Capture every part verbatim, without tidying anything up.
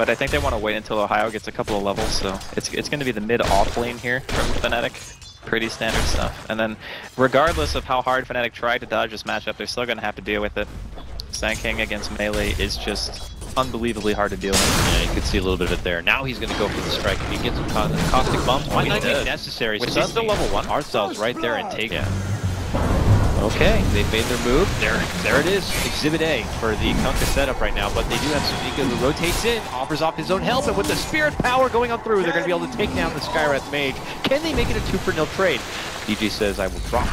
But I think they want to wait until Ohio gets a couple of levels, so it's it's going to be the mid-off lane here from Fnatic. Pretty standard stuff. And then, regardless of how hard Fnatic tried to dodge this matchup, they're still going to have to deal with it. Sand King against Melee is just unbelievably hard to deal with. Yeah, you can see a little bit of it there. Now he's going to go for the strike. If he gets some caustic bumps, why not get necessary? Which he's still level one. Artstyle's right there and take it. Okay, they've made their move. There, there it is. Exhibit A for the Kunkka setup right now, but they do have Soneko who rotates in, offers off his own help, and with the Spirit Power going on through, they're going to be able to take down the Skywrath Mage. Can they make it a two for nil trade? D G says, I will drop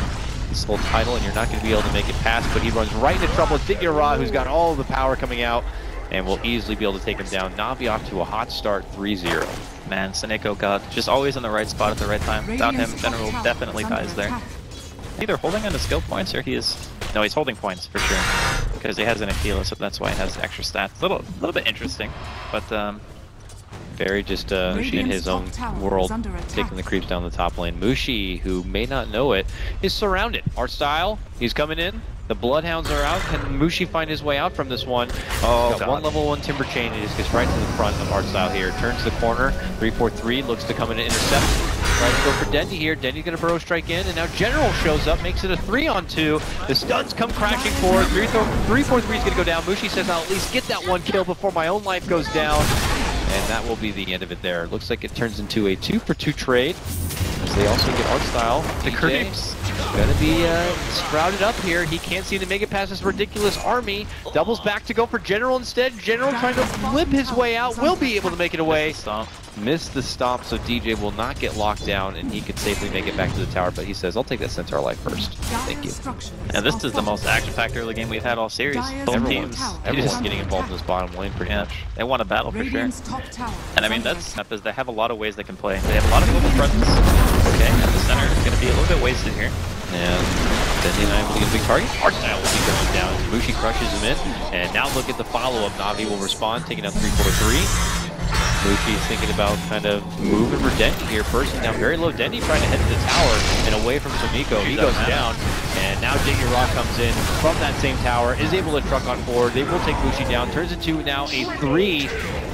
this whole title, and you're not going to be able to make it past, but he runs right into trouble. Digiora, who's got all the power coming out, and will easily be able to take him down. Na'Vi off to a hot start, three zero. Man, Soneko got just always in the right spot at the right time. Without him, General definitely dies there. Either holding on to skill points or he is... No, he's holding points for sure. Because he has an Aquila, so that's why he has extra stats. A little, little bit interesting, but um... very just uh, Mushi in his own world, taking the creeps down the top lane. Mushi, who may not know it, is surrounded. Artstyle, he's coming in. The Bloodhounds are out. Can Mushi find his way out from this one? Oh, got God. One level one Timber Chain. He just gets right to the front of Artstyle here. Turns the corner. three four three looks to come in and intercept. Tries to go for Dendi here. Dendi's going to burrow strike in. And now General shows up. Makes it a three on two. The stuns come crashing forward. three four three is going to go down. Mushi says, I'll at least get that one kill before my own life goes down. And that will be the end of it there. Looks like it turns into a two for two trade. As they also get Artstyle. The creeps. Gonna be uh, sprouted up here. He can't seem to make it past this ridiculous army. Doubles back to go for General instead. General trying to flip his way out. Will be able to make it away. Missed the stomp, so D J will not get locked down, and he could safely make it back to the tower, but he says, I'll take that Centaur life first. Thank you. Yeah, this is the most action-packed early game we've had all series. Both everyone's, teams. Everyone's getting involved in this bottom lane pretty yeah. much. They want a battle for sure. And I mean, that's tough, is they have a lot of ways they can play. They have a lot of global presence. Okay, at the center is going to be a little bit wasted here. And Dendi and I will get a big target. Artstyle will be going down. Mushi crushes him in, and now look at the follow-up. Na'Vi will respond, taking out three four three. Mushi's thinking about kind of moving for Dendi here. First down very low. Dendi trying to head to the tower and away from Soneko. He goes down. And now Digiora comes in from that same tower, is able to truck on forward. They will take Mushi down. Turns it to now a three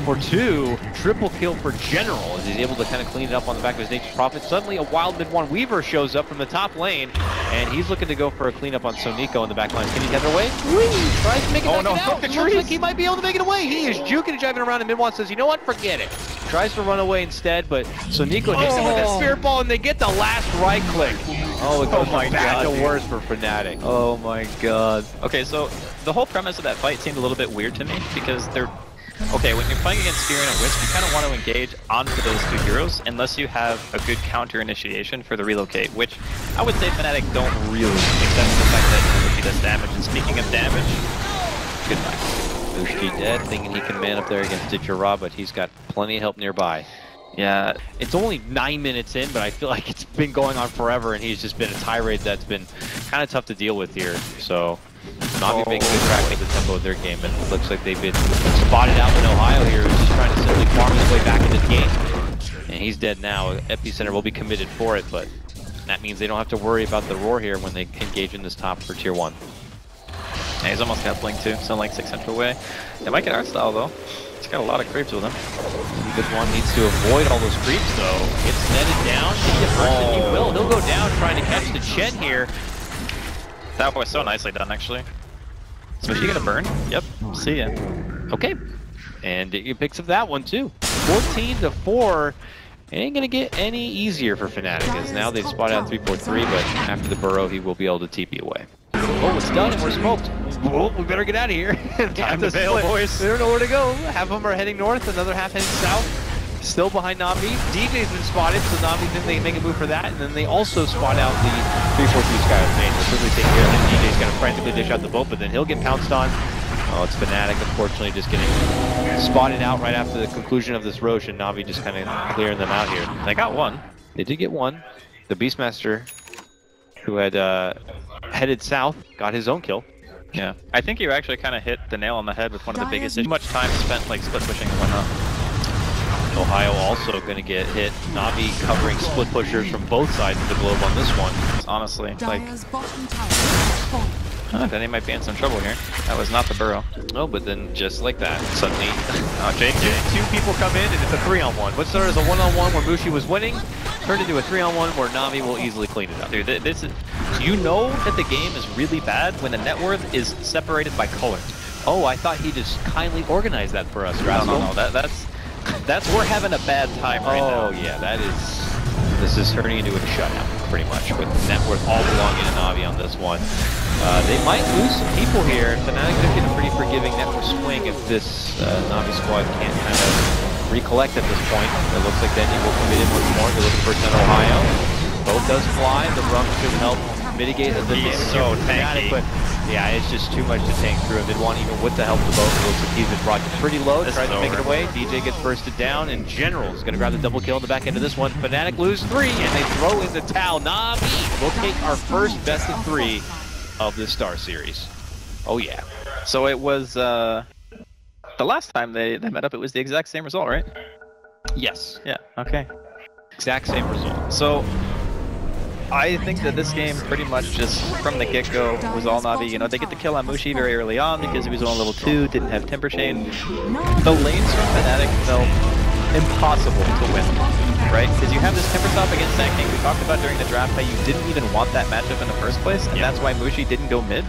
for two. Triple kill for General as he's able to kind of clean it up on the back of his Nature's Prophet. Suddenly a wild mid one. Weaver shows up from the top lane. And he's looking to go for a cleanup on Soneko in the back line. Can he head away? Whee! Tries to make it oh, back no, it out. Looks trees. Like he might be able to make it away. He is juking and driving around and Midwan says, you know what? Forget it. Tries to run away instead, but Soneko hits oh. him with that Spirit Ball and they get the last right click. Oh, it goes oh my from bad God, to worse for Fnatic. Oh my God. Okay, so the whole premise of that fight seemed a little bit weird to me because they're... Okay, when you're playing against Spear and a Wisp, you kind of want to engage onto those two heroes unless you have a good counter initiation for the relocate, which I would say Fnatic don't really, except for the fact that Mushi does damage. And speaking of damage, goodbye. Mushi dead, thinking he can man up there against Digiora, but he's got plenty of help nearby. Yeah, it's only nine minutes in, but I feel like it's been going on forever, and he's just been a tirade that's been kind of tough to deal with here, so... Na'Vi oh. making a crack at the tempo of their game, and it looks like they've been spotted out in Ohio here, who's just trying to simply farm his way back into the game. And he's dead now. Epicenter will be committed for it, but that means they don't have to worry about the roar here when they engage in this top for tier one. Yeah, he's almost got Blink too, so like six hundred away. They might get Artstyle though. He's got a lot of creeps with him. This one needs to avoid all those creeps though. It's netted down. He gets hurt, and he will. He'll go down trying to catch the Chen here. That was so nicely done, actually. So is she gonna burn? Yep. See ya. Okay. And it picks up that one too. fourteen to four. It ain't gonna get any easier for Fnatic, as now they've spotted out three four three, but after the burrow, he will be able to T P away. Oh, it's done and we're smoked. Well, we better get out of here. Time to bail, boys. We don't know where to go. Half of them are heading north, another half heading south. Still behind Na'Vi. D J's been spotted, so Na'Vi think they can make a move for that, and then they also spot out the three four three Skywrath Mage. They'll certainly take care of it. D J's gonna frantically dish out the boat, but then he'll get pounced on. Oh, it's Fnatic, unfortunately, just getting spotted out right after the conclusion of this Roche, and Na'Vi just kind of clearing them out here. They got one. They did get one. The Beastmaster, who had uh, headed south, got his own kill. Yeah. I think you actually kind of hit the nail on the head with one of the biggest issues. Too much time spent, like, split pushing and whatnot. Ohio also going to get hit. Na'Vi covering split pushers from both sides of the globe on this one. Honestly, like... Huh, Dendi might be in some trouble here. That was not the burrow. No, oh, but then just like that, suddenly. uh, J J. Two people come in and it's a three on one. What started as a one on one where Mushi was winning, turned into a three on one where Na'Vi will easily clean it up. Dude, this is... You know that the game is really bad when the net worth is separated by color. Oh, I thought he just kindly organized that for us, Rascal. No, no, no, that, that's... That's... We're having a bad time right oh, now. Oh, yeah, that is... This is turning into a shutout, pretty much, with net worth all belonging to Na'Vi on this one. Uh, they might lose some people here. Fnatic could get a pretty forgiving net worth swing if this uh, Na'Vi squad can't kind of recollect at this point. It looks like Dendi will commit in once more. They're looking for Central Ohio. Both does fly. The rum should help mitigate the damage. He's so tanky. But yeah, it's just too much to tank through. They'd want even with the help of both. It looks like he's been brought pretty low. This tries to over. Make it away. D J gets bursted down, and General is going to grab the double kill in the back end of this one. Fnatic lose three, and they throw in the towel. Na'Vi will take our first best of three of the Star Series. Oh yeah. So it was uh, the last time they, they met up, it was the exact same result, right? Yes. Yeah. Okay. Exact same result. So I think that this game pretty much just from the get-go was all Na'Vi. You know, they get the kill on Mushi very early on because he was on level two, didn't have Temper Chain. The lanes from Fnatic felt impossible to win. Right? Because you have this temper stop against Sand King. We talked about during the draft how you didn't even want that matchup in the first place, and yeah. That's why Mushi didn't go mid.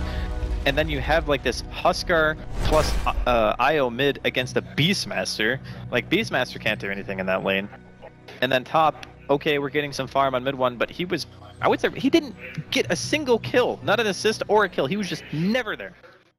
And then you have like this Huskar plus uh, I O mid against a Beastmaster. Like, Beastmaster can't do anything in that lane. And then top, okay, we're getting some farm on mid one, but he was, I would say, he didn't get a single kill, not an assist or a kill. He was just never there.